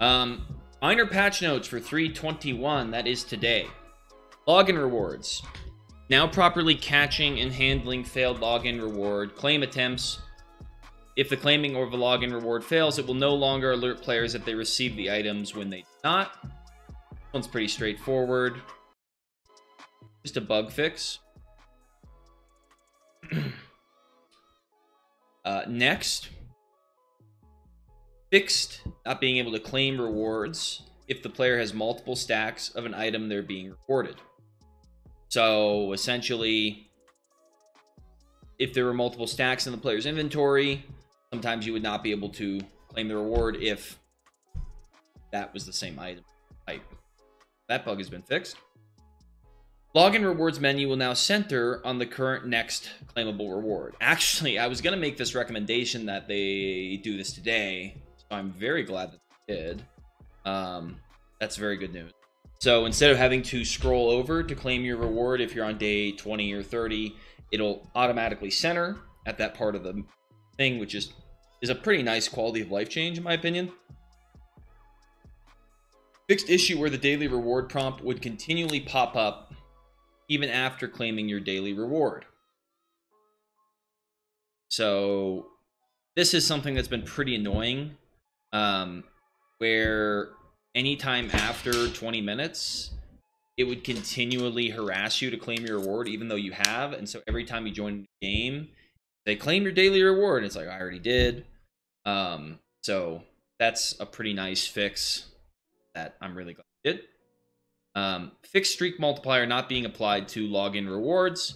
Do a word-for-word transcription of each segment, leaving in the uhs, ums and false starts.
Um, minor patch notes for three twenty-one, that is today. Login rewards. Now properly catching and handling failed login reward claim attempts. If the claiming or the login reward fails, it will no longer alert players that they receive the items when they do not. This one's pretty straightforward. Just a bug fix. uh, next. Fixed not being able to claim rewards if the player has multiple stacks of an item they're being rewarded. So essentially, if there were multiple stacks in the player's inventory, sometimes you would not be able to claim the reward if that was the same item type. That bug has been fixed. Login rewards menu will now center on the current next claimable reward. Actually, I was going to make this recommendation that they do this today, so I'm very glad that they did. Um, that's very good news. So instead of having to scroll over to claim your reward, if you're on day twenty or thirty, it'll automatically center at that part of the thing, which is, is a pretty nice quality of life change, in my opinion. Fixed issue where the daily reward prompt would continually pop up even after claiming your daily reward. So this is something that's been pretty annoying, um, where anytime after twenty minutes, it would continually harass you to claim your reward, even though you have. And so every time you join a game, they claim your daily reward. And it's like, I already did. Um, so that's a pretty nice fix that I'm really glad I did. Um, fixed streak multiplier not being applied to login rewards.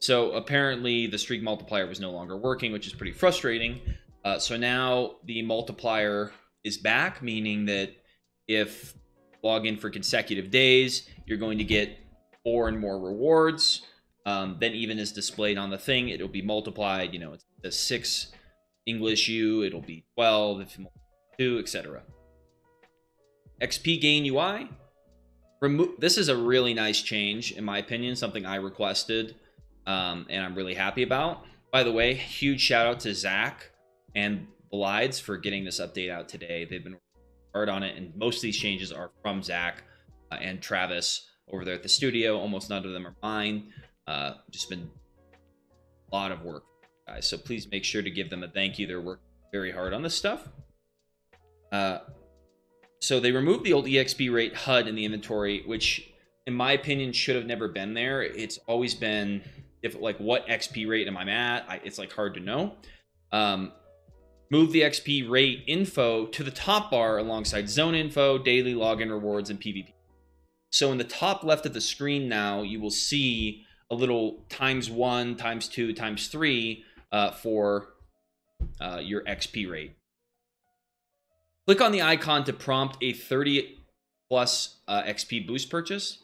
So apparently the streak multiplier was no longer working, which is pretty frustrating. Uh, so now the multiplier is back, meaning that if log in for consecutive days, you're going to get more and more rewards. Um, then even as displayed on the thing, it'll be multiplied. You know, it's the six English U, it'll be twelve, if you multiply two, et cetera. X P gain U I. Remo- this is a really nice change, in my opinion, something I requested, um, and I'm really happy about. By the way, huge shout out to Zach and Blides for getting this update out today. They've been hard on it, and most of these changes are from Zach uh, and Travis over there at the studio. Almost none of them are mine. Uh, just been a lot of work, guys. So please make sure to give them a thank you. They're working very hard on this stuff. Uh, so they removed the old E X P rate H U D in the inventory, which in my opinion should have never been there. It's always been, if like what X P rate am I at? I, it's like hard to know. Um, Move the X P rate info to the top bar alongside zone info, daily login rewards, and PvP. So in the top left of the screen now, you will see a little times one, times two, times three uh, for uh, your X P rate. Click on the icon to prompt a thirty plus uh, X P boost purchase.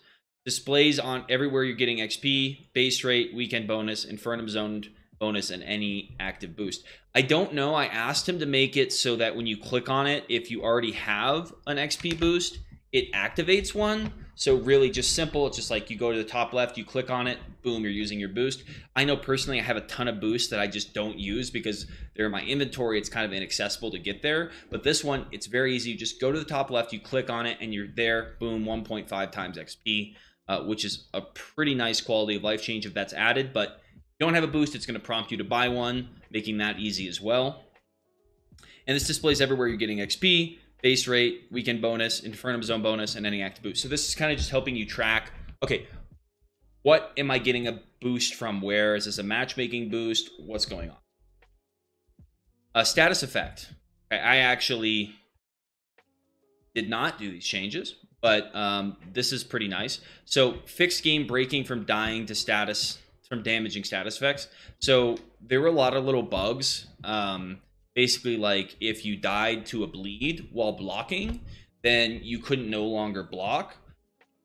Displays on everywhere you're getting X P, base rate, weekend bonus, Infernum zoned bonus, and any active boost. I don't know. I asked him to make it so that when you click on it, if you already have an X P boost, it activates one. So really just simple. It's just like you go to the top left, you click on it, boom, you're using your boost. I know personally I have a ton of boosts that I just don't use because they're in my inventory. It's kind of inaccessible to get there. But this one, it's very easy. You just go to the top left, you click on it, and you're there, boom, one point five times X P, uh, which is a pretty nice quality of life change if that's added. But don't have a boost, it's going to prompt you to buy one, making that easy as well. And this displays everywhere you're getting X P, base rate, weekend bonus, Infernum zone bonus, and any active boost. So this is kind of just helping you track, okay, what am I getting a boost from? Where is this a matchmaking boost? What's going on? A status effect. I actually did not do these changes, but um, this is pretty nice. So fixed game breaking from dying to status from damaging status effects. So there were a lot of little bugs. Um, basically, like if you died to a bleed while blocking, then you couldn't no longer block.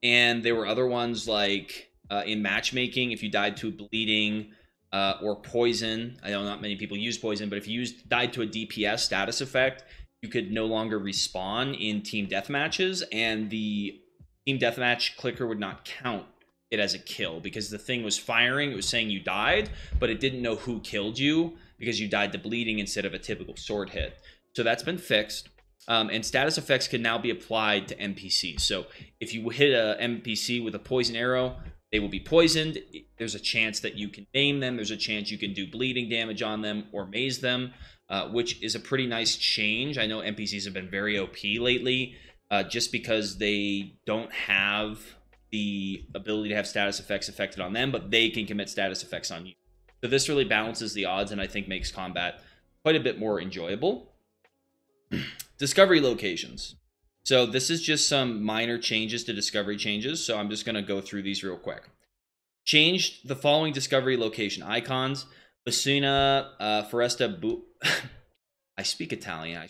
And there were other ones like uh, in matchmaking, if you died to bleeding uh, or poison, I know not many people use poison, but if you used, died to a D P S status effect, you could no longer respawn in team deathmatches, and the team deathmatch clicker would not count it as a kill because the thing was firing. It was saying you died, but it didn't know who killed you because you died to bleeding instead of a typical sword hit. So that's been fixed. Um, and status effects can now be applied to N P Cs. So if you hit an N P C with a poison arrow, they will be poisoned. There's a chance that you can maim them. There's a chance you can do bleeding damage on them or maze them, uh, which is a pretty nice change. I know N P Cs have been very O P lately uh, just because they don't have the ability to have status effects affected on them, but they can commit status effects on you. So this really balances the odds and I think makes combat quite a bit more enjoyable. Discovery locations. So this is just some minor changes to discovery changes. So I'm just going to go through these real quick. Changed the following discovery location icons. Bassina, uh, Foresta... Bu I speak Italian. I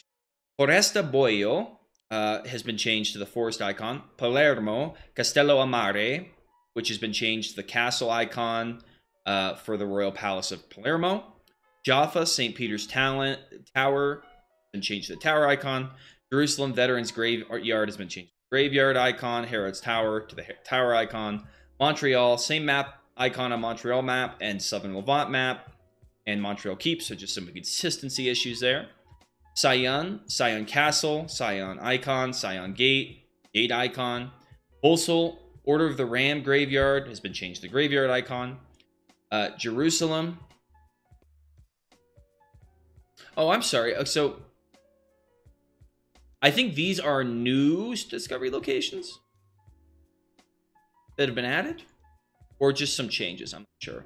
Foresta Boio uh, has been changed to the forest icon. Palermo, Castello Amare, which has been changed to the castle icon uh, for the Royal Palace of Palermo. Jaffa, Saint Peter's Talent, Tower... been changed to the tower icon. Jerusalem Veterans Graveyard has been changed to the graveyard icon. Harrod's Tower to the tower icon. Montreal, same map icon on Montreal map and Southern Levant map and Montreal Keep. So just some consistency issues there. Sion, Sion Castle, Sion icon, Sion Gate, Gate icon. Bolsel, Order of the Ram Graveyard has been changed to the graveyard icon. Uh, Jerusalem. Oh, I'm sorry. So I think these are new discovery locations that have been added or just some changes. I'm not sure.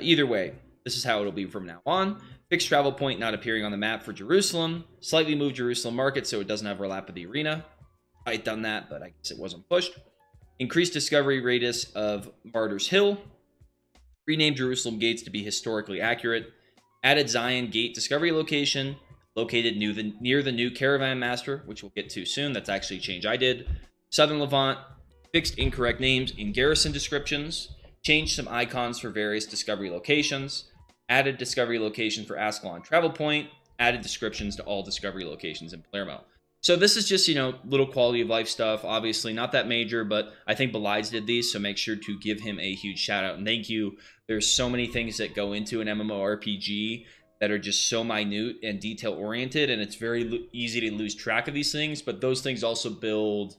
Either way, this is how it'll be from now on. Fixed travel point not appearing on the map for Jerusalem. Slightly moved Jerusalem market so it doesn't overlap with the arena. I'd done that, but I guess it wasn't pushed. Increased discovery radius of Martyrs Hill. Renamed Jerusalem gates to be historically accurate. Added Zion Gate discovery location. Located near the, near the new Caravan Master, which we'll get to soon. That's actually a change I did. Southern Levant, fixed incorrect names in garrison descriptions. Changed some icons for various discovery locations. Added discovery location for Ascalon Travel Point. Added descriptions to all discovery locations in Palermo. So this is just, you know, little quality of life stuff. Obviously not that major, but I think Blides did these, so make sure to give him a huge shout out and thank you. There's so many things that go into an MMORPG that are just so minute and detail oriented, and it's very easy to lose track of these things, but those things also build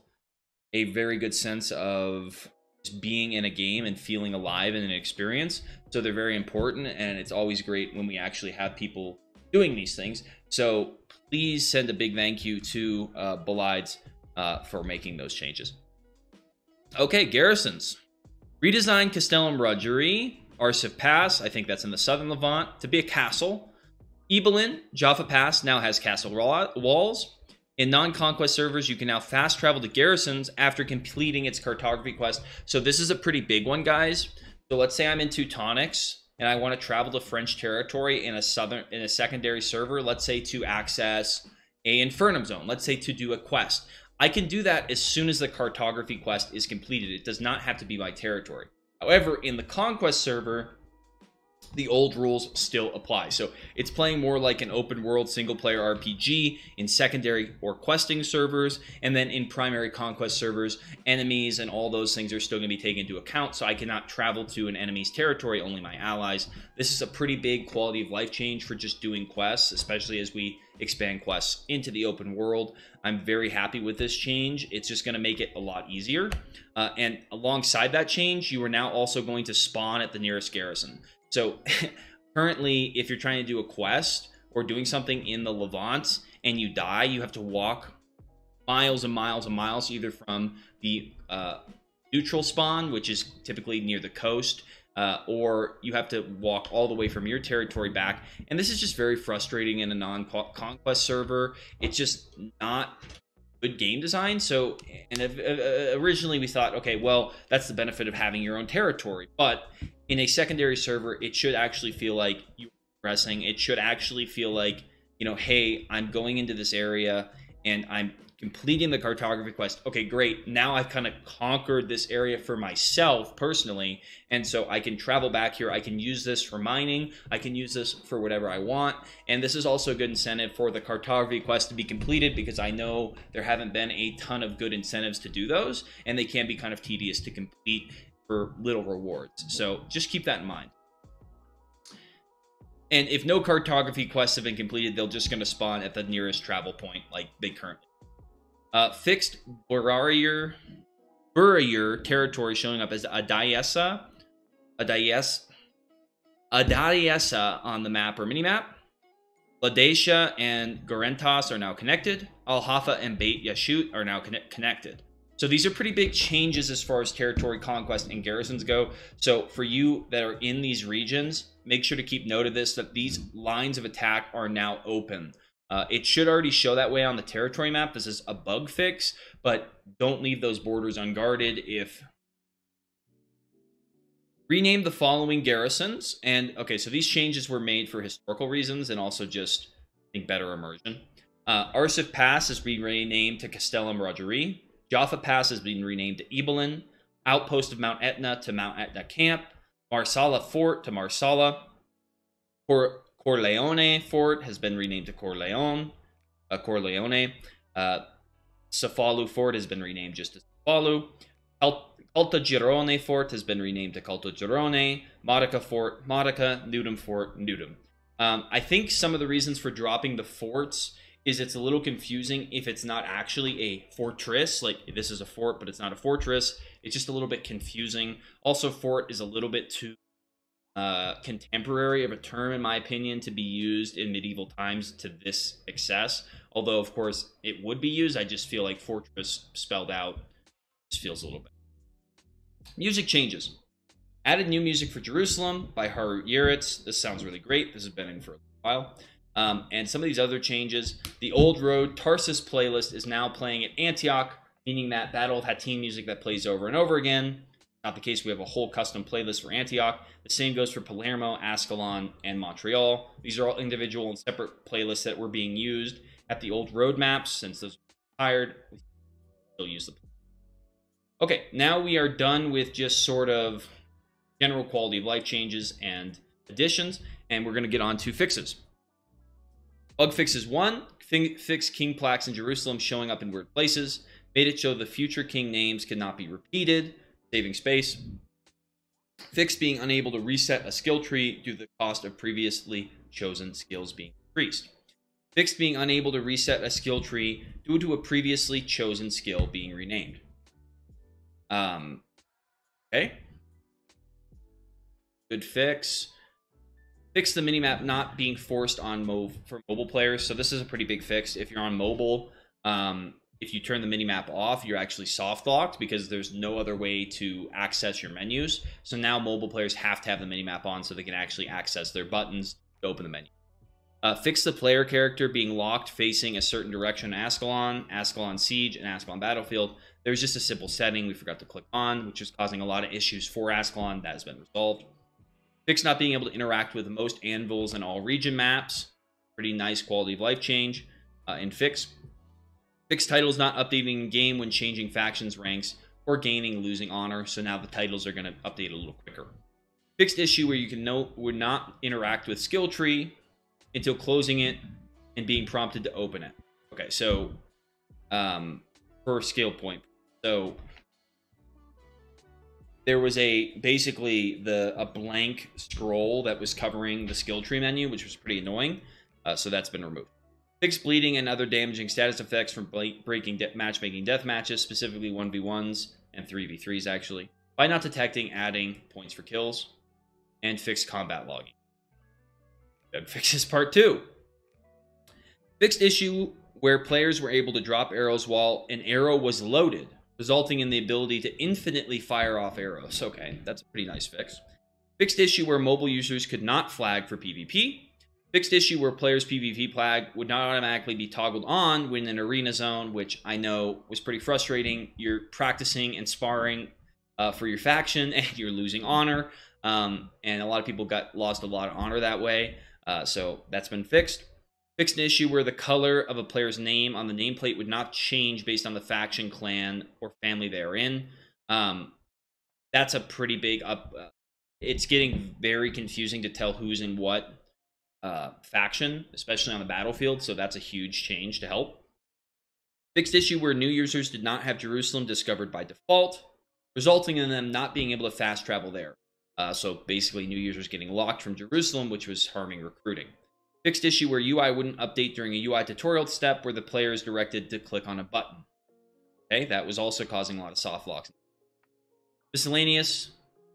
a very good sense of just being in a game and feeling alive in an experience. So they're very important, and it's always great when we actually have people doing these things. So please send a big thank you to uh, Blides uh, for making those changes. Okay, garrisons. Redesigned Castellum Rudgery, Arsif Pass, I think that's in the Southern Levant, to be a castle. Ebelin, Jaffa Pass, now has castle walls. In non-conquest servers, you can now fast travel to garrisons after completing its cartography quest. So this is a pretty big one, guys. So let's say I'm in Teutonics, and I want to travel to French territory in a southern in a secondary server, let's say to access a Infernum Zone, let's say to do a quest. I can do that as soon as the cartography quest is completed. It does not have to be my territory. However, in the Conquest server, the old rules still apply. So it's playing more like an open world single player R P G in secondary or questing servers. And then in primary Conquest servers, enemies and all those things are still going to be taken into account. So I cannot travel to an enemy's territory, only my allies. This is a pretty big quality of life change for just doing quests, especially as we expand quests into the open world. I'm very happy with this change. It's just going to make it a lot easier. Uh, and alongside that change, you are now also going to spawn at the nearest garrison. So currently, if you're trying to do a quest or doing something in the Levant and you die, you have to walk miles and miles and miles, either from the uh, neutral spawn, which is typically near the coast, uh, or you have to walk all the way from your territory back. And this is just very frustrating in a non-conquest server. It's just not good game design. So, and if, uh, originally we thought, okay, well, that's the benefit of having your own territory. But in a secondary server, it should actually feel like you're progressing. It should actually feel like, you know, hey, I'm going into this area and I'm completing the cartography quest. Okay, great. Now I've kind of conquered this area for myself personally. And so I can travel back here. I can use this for mining. I can use this for whatever I want. And this is also a good incentive for the cartography quest to be completed, because I know there haven't been a ton of good incentives to do those. And they can be kind of tedious to complete for little rewards. So just keep that in mind. And if no cartography quests have been completed, they're just going to spawn at the nearest travel point, like they currently. Uh, fixed Burarier, Burarier territory showing up as Adiessa, Adies, Adiessa on the map or minimap. Ladacia and Gorentas are now connected. Al-Hafa and Beit Yashut are now connect connected. So these are pretty big changes as far as territory conquest and garrisons go. So for you that are in these regions, make sure to keep note of this, that these lines of attack are now open. Uh, it should already show that way on the territory map. This is a bug fix, but don't leave those borders unguarded. If rename the following garrisons, and okay, so these changes were made for historical reasons and also just, I think, better immersion. Uh, Arsif Pass has been renamed to Castella Maragerie. Jaffa Pass has been renamed to Ebelin. Outpost of Mount Etna to Mount Etna Camp. Marsala Fort to Marsala. Cor Corleone Fort has been renamed to Corleone. Uh, Corleone. Uh, Cefalu Fort has been renamed just to Cefalu. Caltagirone Fort has been renamed to Caltagirone. Modica Fort, Modica. Nudum Fort, Nudum. Um, I think some of the reasons for dropping the forts is it's a little confusing if it's not actually a fortress. Like, this is a fort, but it's not a fortress. It's just a little bit confusing. Also, fort is a little bit too uh, contemporary of a term, in my opinion, to be used in medieval times to this excess. Although, of course, it would be used. I just feel like fortress spelled out just feels a little bit. Music changes. Added new music for Jerusalem by Harut Yeritz. This sounds really great. This has been in for a while. Um, and some of these other changes. The Old Road Tarsus playlist is now playing at Antioch, meaning that that old Hattin music that plays over and over again. Not the case. We have a whole custom playlist for Antioch. The same goes for Palermo, Ascalon, and Montreal. These are all individual and separate playlists that were being used at the old road maps. Since those were retired, we still use them. Okay, now we are done with just sort of general quality of life changes and additions, and we're going to get on to fixes. Bug fixes one, fix king plaques in Jerusalem showing up in weird places. Made it show the future king names could not be repeated, saving space. Fix being unable to reset a skill tree due to the cost of previously chosen skills being increased. Fix being unable to reset a skill tree due to a previously chosen skill being renamed. Um, okay. Good fix. Fix the minimap not being forced on move for mobile players. So this is a pretty big fix. If you're on mobile, um, if you turn the minimap off, you're actually soft locked because there's no other way to access your menus. So now mobile players have to have the minimap on so they can actually access their buttons to open the menu. Uh, fix the player character being locked facing a certain direction in Ascalon, Ascalon Siege, and Ascalon Battlefield. There's just a simple setting we forgot to click on, which is causing a lot of issues for Ascalon. That has been resolved. Fix not being able to interact with most anvils and all region maps. Pretty nice quality of life change. Uh, and fix. Fix titles not updating in game when changing factions ranks or gaining losing honor. So now the titles are going to update a little quicker. Fixed issue where you can no, would not interact with skill tree until closing it and being prompted to open it. Okay, so um, per skill point. So there was a basically the a blank scroll that was covering the skill tree menu, which was pretty annoying. Uh, so that's been removed. Fix bleeding and other damaging status effects from breaking de matchmaking death matches, specifically one v ones and three v threes actually, by not detecting adding points for kills, and fix combat logging. That fixes part two. Fixed issue where players were able to drop arrows while an arrow was loaded, resulting in the ability to infinitely fire off arrows. Okay, that's a pretty nice fix. Fixed issue where mobile users could not flag for PvP. Fixed issue where players' PvP flag would not automatically be toggled on when in an arena zone, which I know was pretty frustrating. You're practicing and sparring uh, for your faction, and you're losing honor. Um, and a lot of people got lost a lot of honor that way. Uh, so that's been fixed. Fixed an issue where the color of a player's name on the nameplate would not change based on the faction, clan, or family they are in. Um, that's a pretty big up. Uh, it's getting very confusing to tell who's in what uh, faction, especially on the battlefield. So that's a huge change to help. Fixed issue where new users did not have Jerusalem discovered by default, resulting in them not being able to fast travel there. Uh, so basically new users getting locked from Jerusalem, which was harming recruiting. Fixed issue where U I wouldn't update during a U I tutorial step where the player is directed to click on a button. Okay, that was also causing a lot of soft locks. Miscellaneous.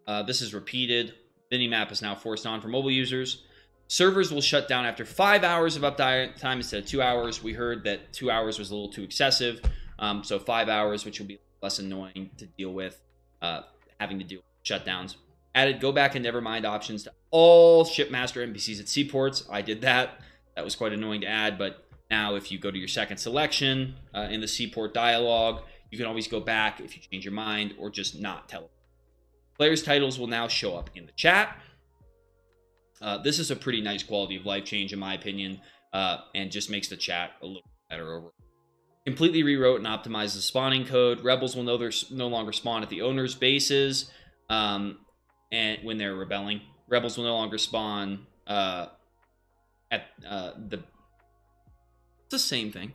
Uh, this is repeated. Minimap is now forced on for mobile users. Servers will shut down after five hours of uptime instead of two hours. We heard that two hours was a little too excessive. Um, so five hours, which will be less annoying to deal with, uh, having to deal with shutdowns. Added go back and never mind options to all shipmaster N P Cs at seaports. I did that. That was quite annoying to add, but now if you go to your second selection uh, in the seaport dialogue, you can always go back if you change your mind or just not tell. Players' titles will now show up in the chat. Uh, this is a pretty nice quality of life change, in my opinion, uh, and just makes the chat a little better overall. Completely rewrote and optimized the spawning code. Rebels will know they're no longer spawn at the owner's bases um, and when they're rebelling. Rebels will no longer spawn uh, at uh, the... It's the same thing.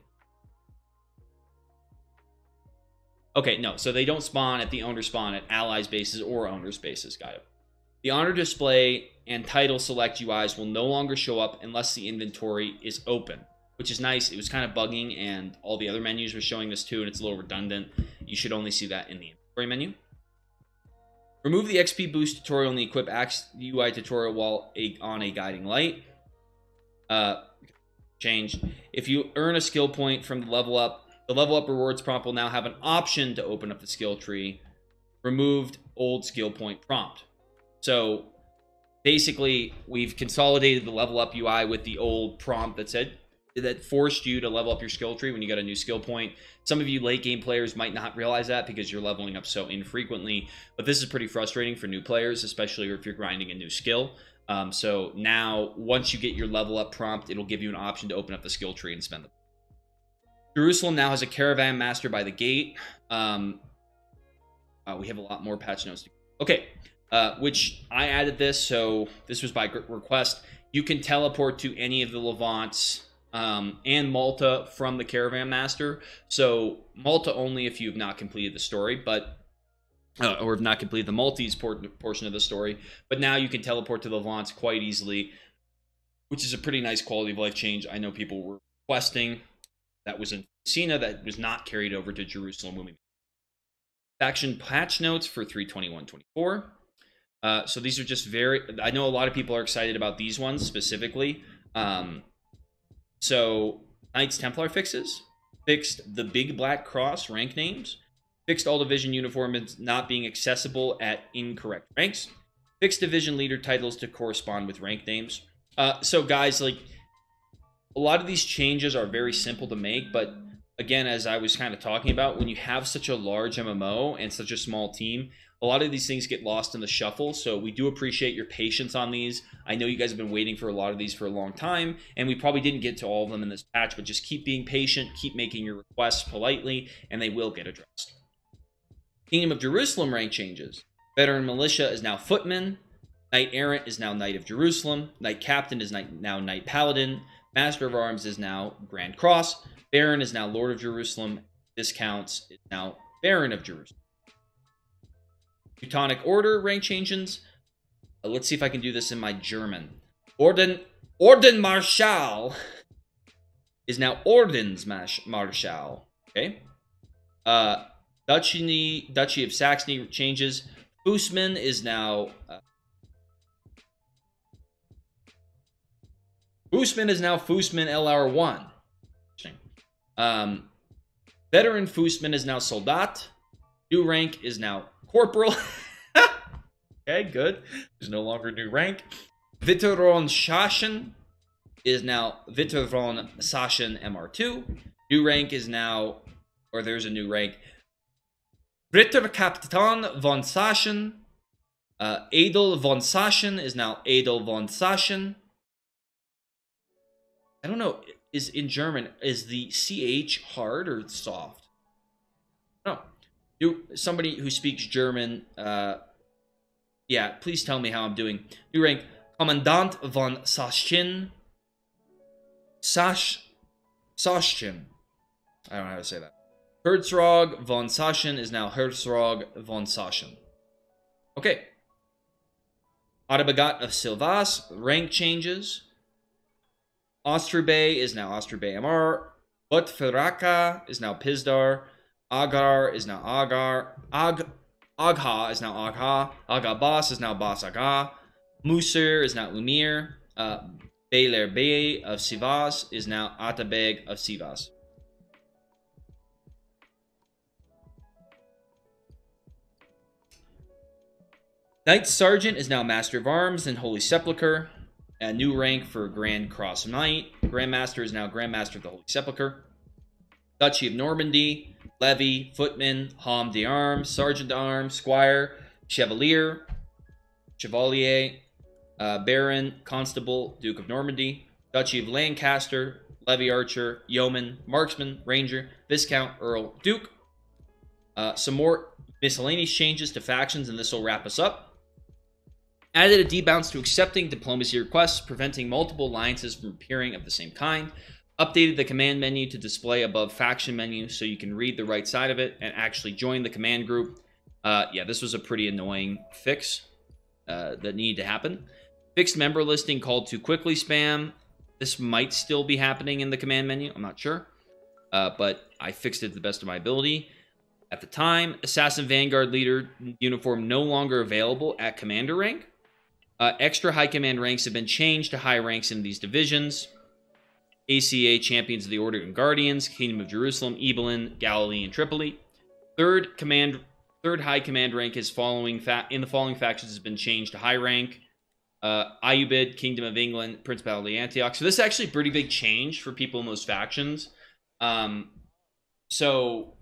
Okay, no, so they don't spawn at the owner's spawn at allies' bases or owner's bases. Got it. The honor display and title select U Is will no longer show up unless the inventory is open, which is nice. It was kind of bugging, and all the other menus were showing this too, and it's a little redundant. You should only see that in the inventory menu. Remove the X P boost tutorial and the equip axe U I tutorial while on a guiding light. Uh, changed. If you earn a skill point from the level up, the level up rewards prompt will now have an option to open up the skill tree. Removed old skill point prompt. So basically, we've consolidated the level up U I with the old prompt that said that forced you to level up your skill tree when you got a new skill point. Some of you late game players might not realize that because you're leveling up so infrequently, but this is pretty frustrating for new players, especially if you're grinding a new skill. Um, so now once you get your level up prompt, it'll give you an option to open up the skill tree and spend the. Jerusalem now has a caravan master by the gate. Um, uh, we have a lot more patch notes. To okay. Uh, which I added this, so this was by request. You can teleport to any of the Levants um, and Malta from the Caravan Master. So Malta only if you have not completed the story, but uh, or have not completed the Maltese por portion of the story. But now you can teleport to the Levants quite easily, which is a pretty nice quality of life change. I know people were requesting that was in Sina that was not carried over to Jerusalem when we made faction patch notes for three twenty-one twenty-four. Uh, so these are just very, I know a lot of people are excited about these ones specifically. Um, so Knights Templar fixes, fixed the Big Black Cross rank names, fixed all division uniforms not being accessible at incorrect ranks, fixed division leader titles to correspond with rank names. Uh, so guys, like a lot of these changes are very simple to make, but again, as I was kind of talking about, when you have such a large M M O and such a small team, a lot of these things get lost in the shuffle, so we do appreciate your patience on these. I know you guys have been waiting for a lot of these for a long time, and we probably didn't get to all of them in this patch, but just keep being patient, keep making your requests politely, and they will get addressed. Kingdom of Jerusalem rank changes. Veteran Militia is now Footman. Knight Errant is now Knight of Jerusalem. Knight Captain is now Knight Paladin. Master of Arms is now Grand Cross. Baron is now Lord of Jerusalem. Viscounts is now Baron of Jerusalem. Teutonic Order rank changes. Uh, let's see if I can do this in my German. Orden Orden Marschall is now Ordens Marschall. Okay. Uh, Duchy Duchy of Saxony changes. Fussman is now. Uh, Fussman is now Fussman L R one. Interesting. Um, Veteran Fussman is now Soldat. New rank is now Corporal. Okay, good. There's no longer new rank. Viteron Sashen is now Viteron Sashen M R two. New rank is now, or there's a new rank. Ritter Kapitan von Sashen. Uh, Adel von Sashen is now Adel von Sashen. I don't know, is in German, is the C H hard or soft? No. New, somebody who speaks German, uh, yeah, please tell me how I'm doing. New rank, Kommandant von Sasschen. Sash, Sasschen. I don't know how to say that. Herzog von Sasschen is now Herzog von Sasschen. Okay. Autobagat of Silvas, rank changes. Osterbay is now Osterbay M R. Butferaka is now Pizdar. Agar is now Agar. Ag Agha is now Agha. Agabas is now Bas Agha. Musir is now Umir. Uh, Beyler Bey of Sivas is now Atabeg of Sivas. Knight Sergeant is now Master of Arms and Holy Sepulchre. A new rank for Grand Cross Knight. Grand Master is now Grand Master of the Holy Sepulchre. Duchy of Normandy, Levy, Footman, Homme d'Armes, Sergeant d'Armes, Squire, Chevalier, Chevalier, uh, Baron, Constable, Duke of Normandy. Duchy of Lancaster, Levy Archer, Yeoman, Marksman, Ranger, Viscount, Earl, Duke. Uh, some more miscellaneous changes to factions, and this will wrap us up. Added a debounce to accepting diplomacy requests, preventing multiple alliances from appearing of the same kind. Updated the command menu to display above faction menu so you can read the right side of it and actually join the command group. Uh, yeah, this was a pretty annoying fix uh, that needed to happen. Fixed member listing called to quickly spam. This might still be happening in the command menu. I'm not sure, uh, but I fixed it to the best of my ability. At the time, Assassin Vanguard leader uniform no longer available at commander rank. Uh, extra high command ranks have been changed to high ranks in these divisions. A C A, Champions of the Order and Guardians, Kingdom of Jerusalem, Ebelin, Galilee, and Tripoli. Third command, third high command rank is following fa in the following factions has been changed to high rank. Uh, Ayubid, Kingdom of England, Principality of Antioch. So this is actually a pretty big change for people in those factions. Um, so...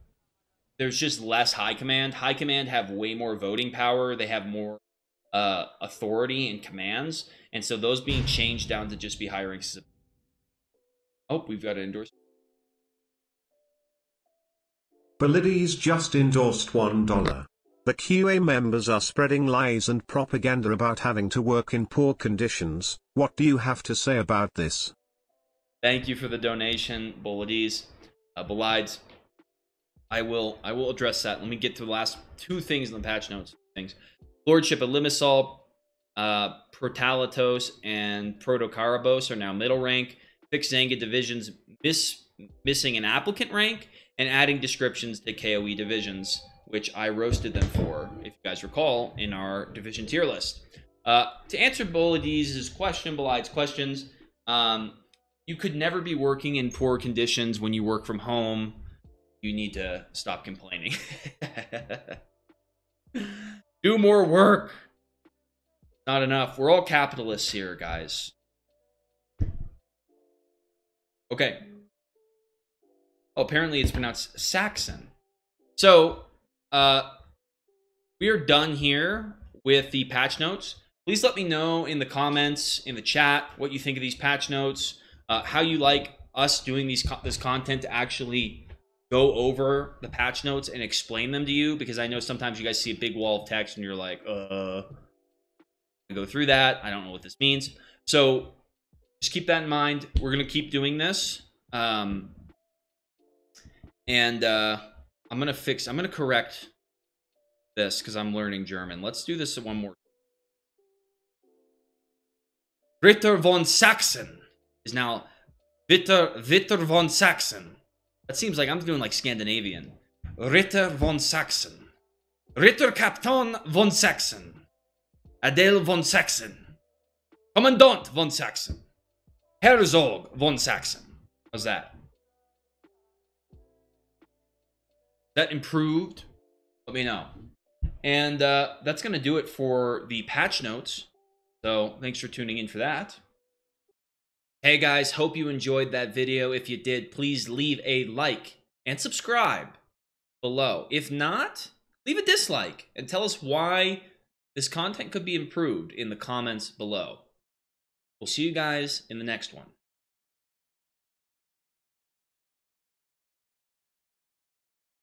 There's just less high command. High command have way more voting power. They have more uh, authority and commands. And so those being changed down to just be high ranks. Oh, we've got an endorsement. Blides just endorsed one dollar. The Q A members are spreading lies and propaganda about having to work in poor conditions. What do you have to say about this? Thank you for the donation, Blides. Uh, Blides. I will I will address that. Let me get to the last two things in the patch notes. Things. Lordship of Limassol, uh, Protalatos, and Protokarabos are now middle rank. Fixed Zanga divisions miss, missing an applicant rank and adding descriptions to K O E divisions, which I roasted them for, if you guys recall, in our division tier list. Uh, to answer Blides' question, Blides' questions, um, you could never be working in poor conditions when you work from home. You need to stop complaining. Do more work. Not enough. We're all capitalists here, guys. Okay. Oh, apparently it's pronounced Saxon. So, uh, we are done here with the patch notes. Please let me know in the comments, in the chat, what you think of these patch notes, uh, how you like us doing these co this content to actually go over the patch notes and explain them to you, because I know sometimes you guys see a big wall of text and you're like, uh, I go through that. I don't know what this means. So just keep that in mind. We're going to keep doing this. Um, and uh, I'm going to fix, I'm going to correct this because I'm learning German. Let's do this one more. Ritter von Sachsen is now Ritter, Ritter von Sachsen. That seems like I'm doing like Scandinavian. Ritter von Sachsen. Ritter Captain von Sachsen. Adele von Sachsen. Commandant von Sachsen. Herzog von Sachsen. How's that? That improved? Let me know. And uh, that's going to do it for the patch notes. So thanks for tuning in for that. Hey guys, hope you enjoyed that video. If you did, please leave a like and subscribe below. If not, leave a dislike and tell us why this content could be improved in the comments below. We'll see you guys in the next one.